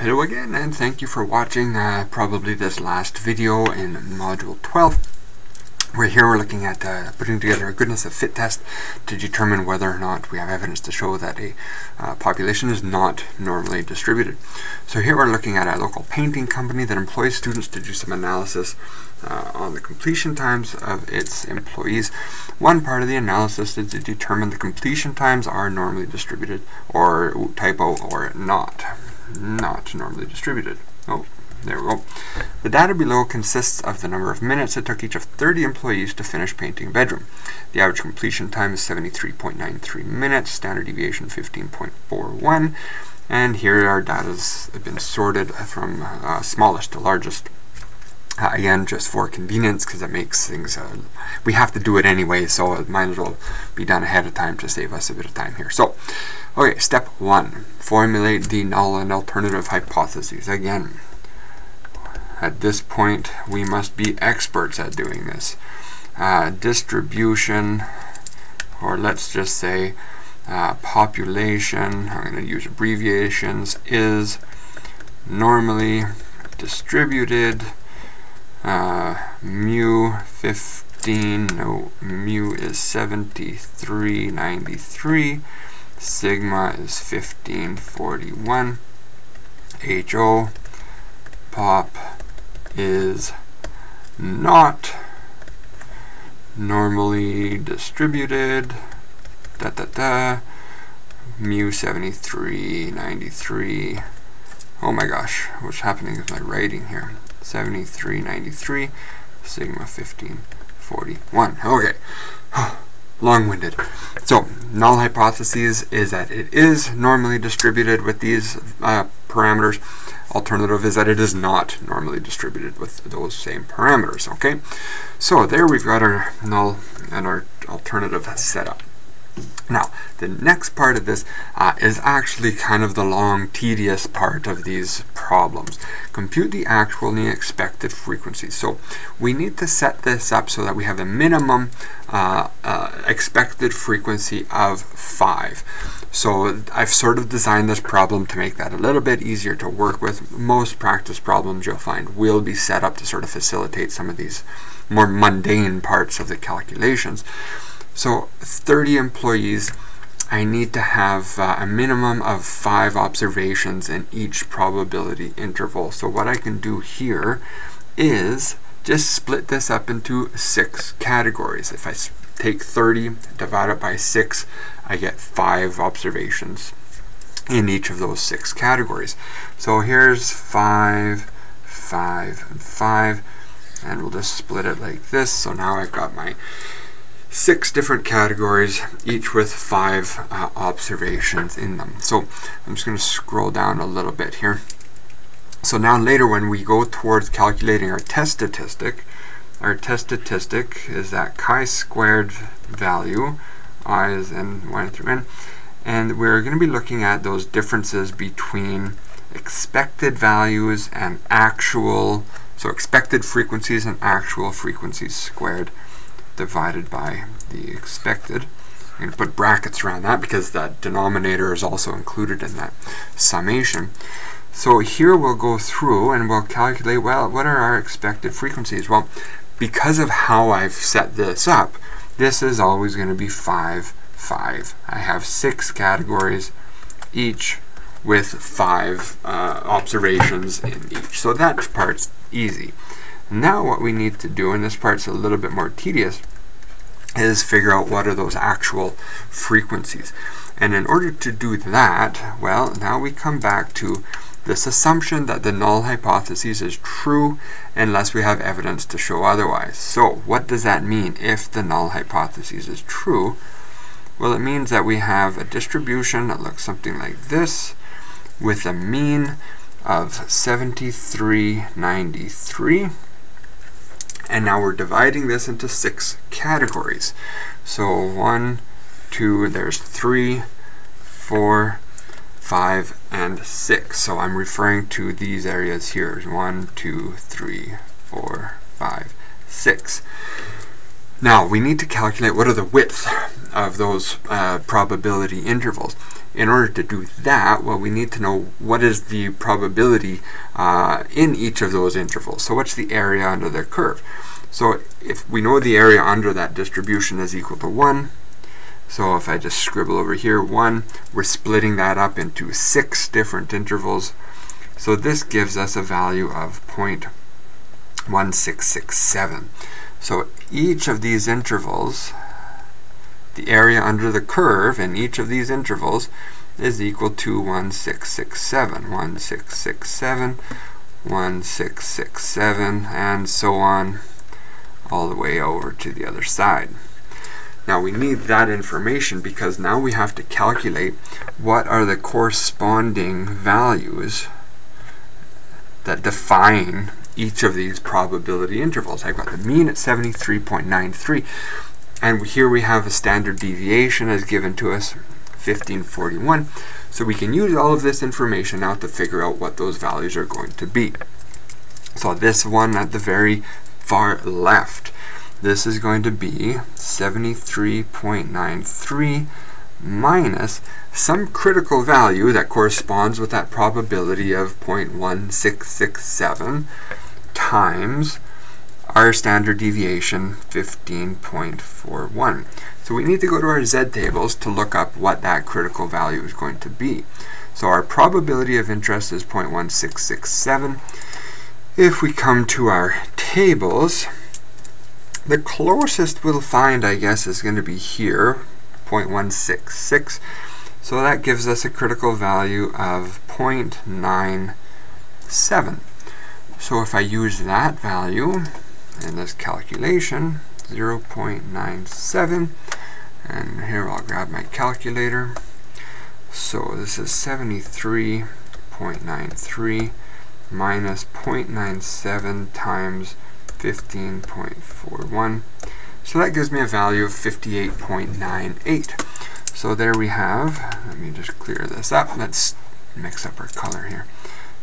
Hello again, and thank you for watching probably this last video in module 12. We're here, we're looking at putting together a goodness of fit test to determine whether or not we have evidence to show that a population is not normally distributed. So here we're looking at a local painting company that employs students to do some analysis on the completion times of its employees. One part of the analysis is to determine the completion times are normally distributed or typo or not normally distributed. Oh, there we go. The data below consists of the number of minutes it took each of 30 employees to finish painting a bedroom. The average completion time is 73.93 minutes, standard deviation 15.41, and here our data's been sorted from smallest to largest. Again, just for convenience, because it makes things, we have to do it anyway, so it might as well be done ahead of time to save us a bit of time here. So, okay, step one, formulate the null and alternative hypotheses. Again, at this point, we must be experts at doing this. Distribution, or let's just say population, I'm going to use abbreviations, is normally distributed. mu is 73.93, sigma is 15.41, HO pop is not normally distributed, mu 73.93, oh my gosh, what's happening with my writing here? 73.93, sigma 15.41. Okay, long-winded. So, null hypothesis is that it is normally distributed with these parameters. Alternative is that it is not normally distributed with those same parameters. Okay, so there we've got our null and our alternative set up. Now, the next part of this is actually kind of the long, tedious part of these problems. Compute the actual and the expected frequencies. So we need to set this up so that we have a minimum expected frequency of 5. So I've sort of designed this problem to make that a little bit easier to work with. Most practice problems you'll find will be set up to sort of facilitate some of these more mundane parts of the calculations. So 30 employees, I need to have a minimum of 5 observations in each probability interval. So what I can do here is just split this up into 6 categories. If I take 30, divide it by 6, I get 5 observations in each of those 6 categories. So here's 5, 5, and 5, and we'll just split it like this. So now I've got my 6 different categories, each with 5 observations in them. So I'm just going to scroll down a little bit here. So now later when we go towards calculating our test statistic is that chi-squared value, I is n, y through n, and we're going to be looking at those differences between expected values and actual, so expected frequencies and actual frequencies squared, divided by the expected. I'm going to put brackets around that because that denominator is also included in that summation. So here we'll go through and we'll calculate, well, what are our expected frequencies? Well, because of how I've set this up, this is always going to be 5, 5. I have 6 categories, each with 5 observations in each. So that part's easy. Now what we need to do, and this part's a little bit more tedious, is figure out what are those actual frequencies. And in order to do that, well, now we come back to this assumption that the null hypothesis is true unless we have evidence to show otherwise. So what does that mean if the null hypothesis is true? Well, it means that we have a distribution that looks something like this with a mean of 73.93. And now we're dividing this into 6 categories. So 1, 2, there's 3, 4, 5, and 6. So I'm referring to these areas here. 1, 2, 3, 4, 5, 6. Now we need to calculate what are the width of those probability intervals. In order to do that, well, we need to know what is the probability in each of those intervals. So what's the area under the curve? So if we know the area under that distribution is equal to 1, so if I just scribble over here 1, we're splitting that up into 6 different intervals. So this gives us a value of 0.1667. So each of these intervals, the area under the curve in each of these intervals is equal to 1667, 1667, 1667, and so on all the way over to the other side. Now we need that information because now we have to calculate what are the corresponding values that define each of these probability intervals. I've got the mean at 73.93, and here we have a standard deviation as given to us, 1541. So we can use all of this information now to figure out what those values are going to be. So this one at the very far left, this is going to be 73.93 minus some critical value that corresponds with that probability of 0.1667 times our standard deviation, 15.41. So we need to go to our Z tables to look up what that critical value is going to be. So our probability of interest is 0.1667. If we come to our tables, the closest we'll find, I guess, is going to be here, 0.166. So that gives us a critical value of 0.97. So if I use that value in this calculation, 0.97, and here I'll grab my calculator. So this is 73.93 minus 0.97 times 15.41. So that gives me a value of 58.98. So there we have, let me just clear this up. Let's mix up our color here.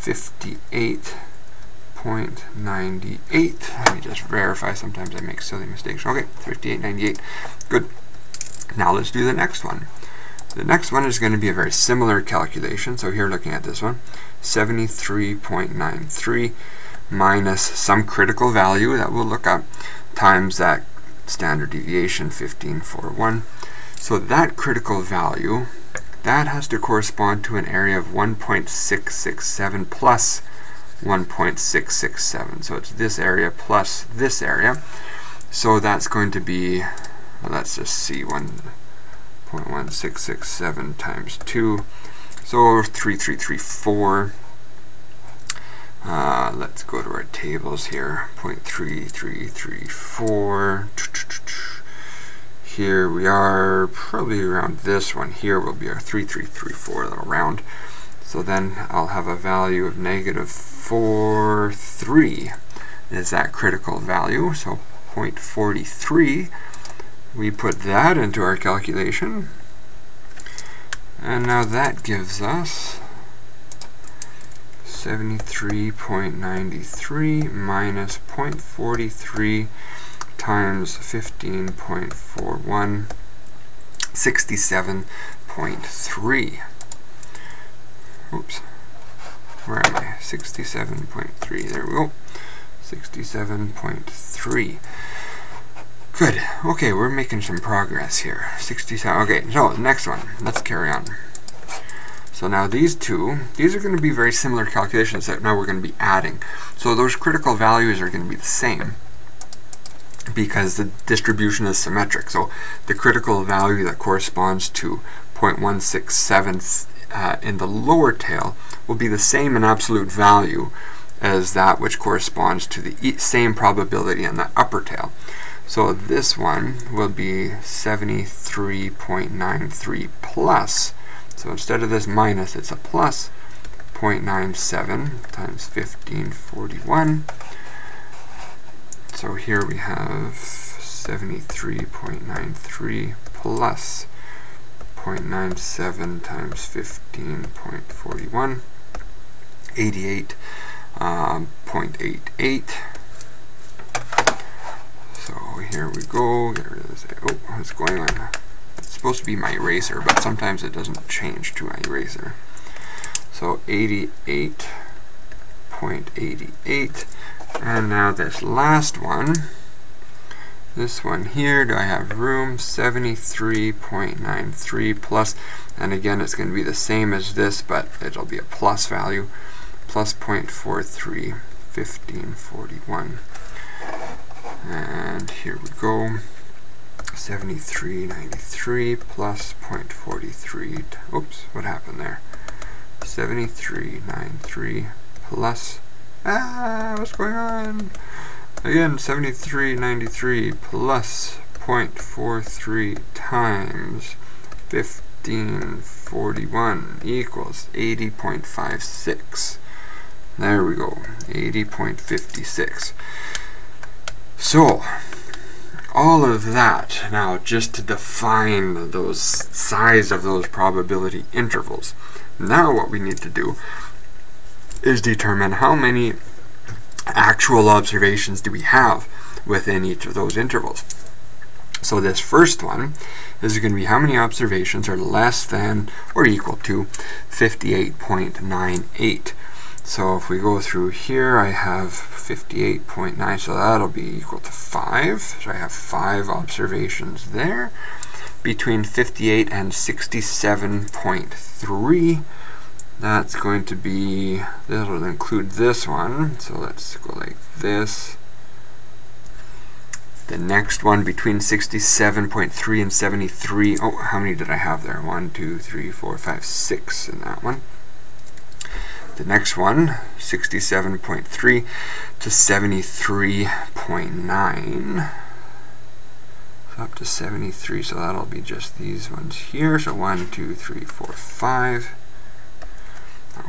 58.98. Let me just verify, sometimes I make silly mistakes. Okay, 58.98. Good. Now let's do the next one. The next one is going to be a very similar calculation. So here looking at this one, 73.93 minus some critical value that we'll look up times that standard deviation, 1541. So that critical value, that has to correspond to an area of 1.667 plus 1.667. So it's this area plus this area. So that's going to be, let's just see, 1.1667 times 2. So 3334. Let's go to our tables here, 0.3334. Here we are, probably around this one here will be our 3334, that'll round. So then I'll have a value of -43 is that critical value, so 0.43. We put that into our calculation, and now that gives us 73.93 minus 0.43 times 15.41, 67.3. Oops, where am I? 67.3, there we go, 67.3. Good, okay, we're making some progress here. 67, okay, so next one, let's carry on. So now these two, these are going to be very similar calculations that now we're going to be adding. So those critical values are going to be the same because the distribution is symmetric. So the critical value that corresponds to 0.167 in the lower tail will be the same in absolute value as that which corresponds to the same probability in the upper tail. So this one will be 73.93 plus, so instead of this minus, it's a plus, 0.97 times 1541. So here we have 73.93 plus 0.97 times 15.41, 88.88. So here we go, get rid of this, oh, what's going on? It's supposed to be my eraser, but sometimes it doesn't change to my eraser. So 88.88. And now this last one, this one here, do I have room? 73.93 plus, and again it's going to be the same as this, but it'll be a plus value, plus 0.43, 1541. And here we go, 73.93 plus 0.43, oops, what happened there? 73.93 plus, what's going on? Again, 73.93 plus 0.43 times 1541 equals 80.56. There we go, 80.56. So, all of that now just to define those size of those probability intervals. Now what we need to do is determine how many actual observations do we have within each of those intervals. So this first one is going to be how many observations are less than or equal to 58.98. So if we go through here, I have 58.9, so that'll be equal to 5. So I have 5 observations there. Between 58 and 67.3, that's going to be, that'll include this one, so let's go like this. The next one between 67.3 and 73, oh, how many did I have there? 1, 2, 3, 4, 5, 6 in that one. The next one, 67.3 to 73.9. Up to 73, so that'll be just these ones here. So 1, 2, 3, 4, 5.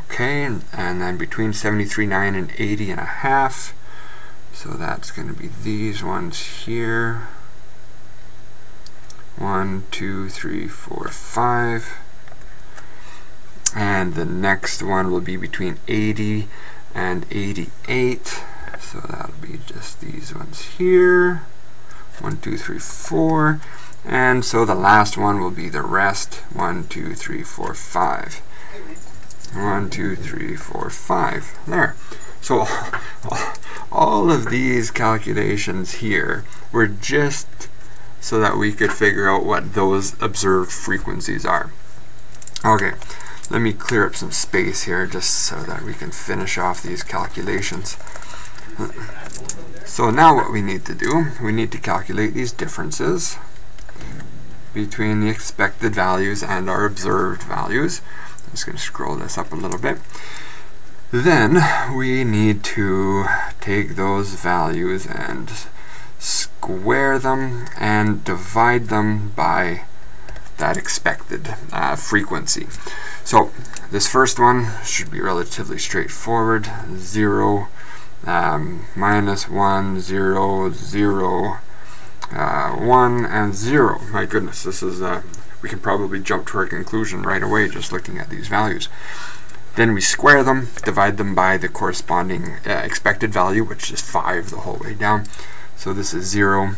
Okay, and then between 73.9 and 80.5. So that's going to be these ones here. 1, 2, 3, 4, 5. And the next one will be between 80 and 88. So that'll be just these ones here. 1, 2, 3, 4, and so the last one will be the rest. 1, 2, 3, 4, 5. 1, 2, 3, 4, 5. There. So all of these calculations here were just so that we could figure out what those observed frequencies are. Okay, let me clear up some space here just so that we can finish off these calculations. So now what we need to do, we need to calculate these differences between the expected values and our observed values. I'm just going to scroll this up a little bit. Then we need to take those values and square them and divide them by that expected frequency. So this first one should be relatively straightforward. 0. -1, 0, 0, 1, and 0. My goodness, this is we can probably jump to our conclusion right away just looking at these values. Then we square them, divide them by the corresponding expected value, which is 5 the whole way down. So this is 0,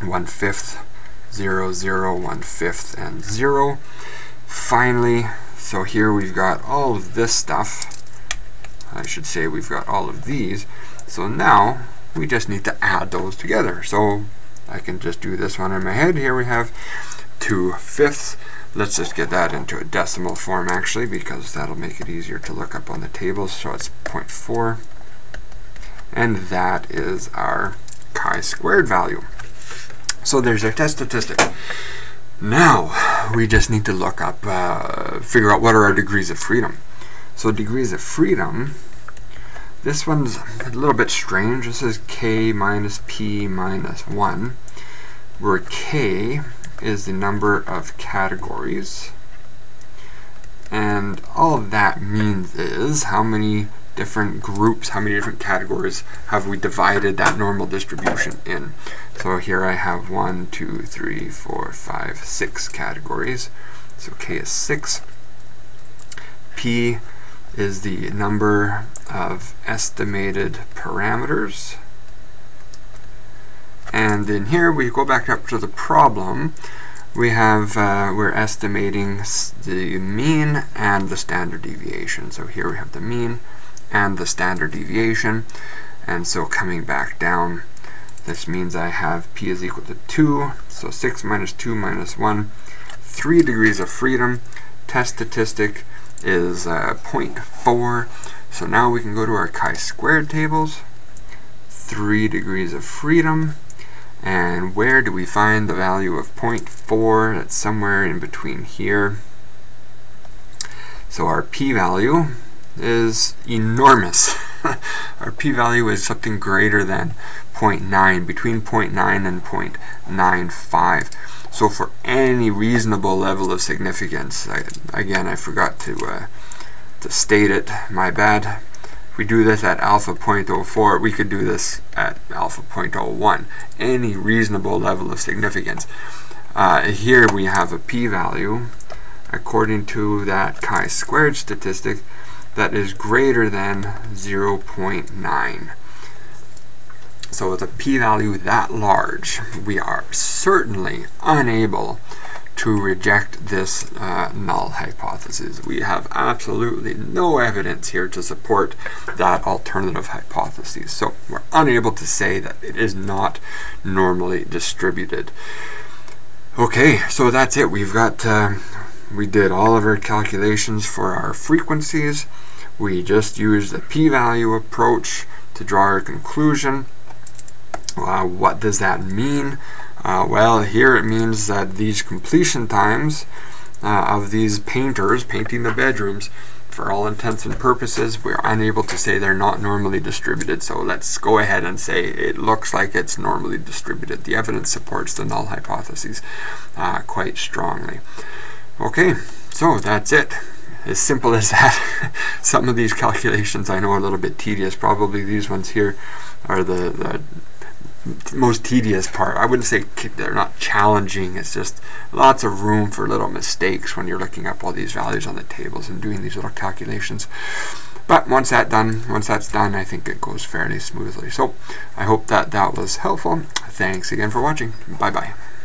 1/5, 0, 0, 1/5, and 0. Finally, so here we've got all of this stuff. I should say we've got all of these, so now we just need to add those together. So I can just do this one in my head. Here we have 2/5. Let's just get that into a decimal form actually, because that'll make it easier to look up on the table. So it's 0.4, and that is our chi-squared value. So there's our test statistic. Now we just need to look up, figure out what are our degrees of freedom. So degrees of freedom, this one's a little bit strange. This is k minus p minus 1, where k is the number of categories. And all that means is how many different groups, how many different categories have we divided that normal distribution in. So here I have 1, 2, 3, 4, 5, 6 categories. So k is 6. P is the number of estimated parameters. And in here we go back up to the problem we have, we're estimating the mean and the standard deviation. So here we have the mean and the standard deviation. And so coming back down, this means I have p is equal to 2, so 6 minus 2 minus 1, 3 degrees of freedom. Test statistic is 0.4. So now we can go to our chi-squared tables, 3 degrees of freedom, and where do we find the value of 0.4? That's somewhere in between here. So our p-value is enormous. Our p-value is something greater than 0.9, between 0.9 and 0.95. So for any reasonable level of significance, I forgot to state it, my bad. If we do this at alpha 0.04, we could do this at alpha 0.01. Any reasonable level of significance. Here we have a p-value, according to that chi-squared statistic, that is greater than 0.9. So with a p-value that large, we are certainly unable to reject this null hypothesis. We have absolutely no evidence here to support that alternative hypothesis. So we're unable to say that it is not normally distributed. Okay, so that's it. We've got, we did all of our calculations for our frequencies. We just used the p-value approach to draw our conclusion. What does that mean? Well, here it means that these completion times of these painters painting the bedrooms, for all intents and purposes, we're unable to say they're not normally distributed. So let's go ahead and say it looks like it's normally distributed. The evidence supports the null hypothesis quite strongly. Okay, so that's it. As simple as that. Some of these calculations I know are a little bit tedious. Probably these ones here are the most tedious part. I wouldn't say they're not challenging, it's just lots of room for little mistakes when you're looking up all these values on the tables and doing these little calculations. But once that's done, I think it goes fairly smoothly. So I hope that was helpful. Thanks again for watching. Bye-bye.